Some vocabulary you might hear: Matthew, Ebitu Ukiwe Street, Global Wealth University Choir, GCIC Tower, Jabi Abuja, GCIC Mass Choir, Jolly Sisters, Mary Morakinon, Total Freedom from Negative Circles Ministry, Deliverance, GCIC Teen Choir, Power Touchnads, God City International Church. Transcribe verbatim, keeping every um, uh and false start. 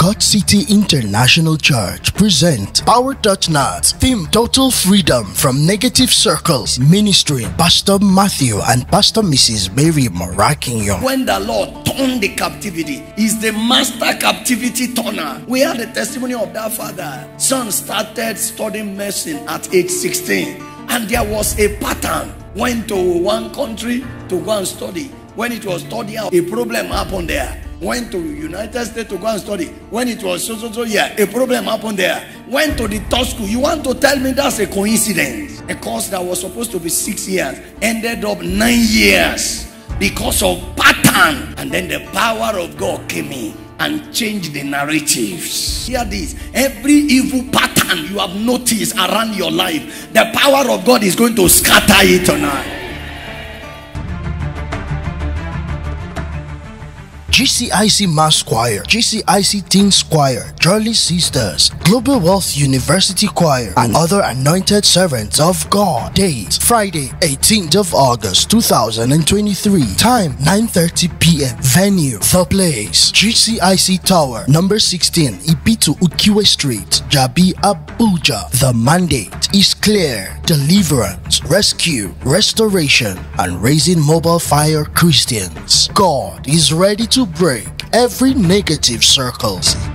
God City International Church present Power Touchnads, theme Total Freedom from Negative Circles Ministry, Pastor Matthew and Pastor Missus Mary Morakinon. When the Lord turned the captivity, He's the master captivity turner. We had a testimony of that father. Son started studying medicine at age sixteen, and there was a pattern. Went to one country to go and study. When it was studying, a problem happened there. Went to United States to go and study. When it was so, so, so, yeah, a problem happened there. Went to the top school. You want to tell me that's a coincidence? A course that was supposed to be six years ended up nine years because of pattern. And then the power of God came in and changed the narratives. Hear this. Every evil pattern you have noticed around your life, the power of God is going to scatter it tonight. G C I C Mass Choir, G C I C Teen Choir, Jolly Sisters, Global Wealth University Choir, and other anointed servants of God. Date: Friday, eighteenth of August two thousand twenty-three. Time: nine thirty p m Venue: The Place, G C I C Tower, number sixteen, Ebitu Ukiwe Street, Jabi Abuja. The mandate is clear: deliverance, rescue, restoration, and raising mobile fire Christians. God is ready to break every negative circles.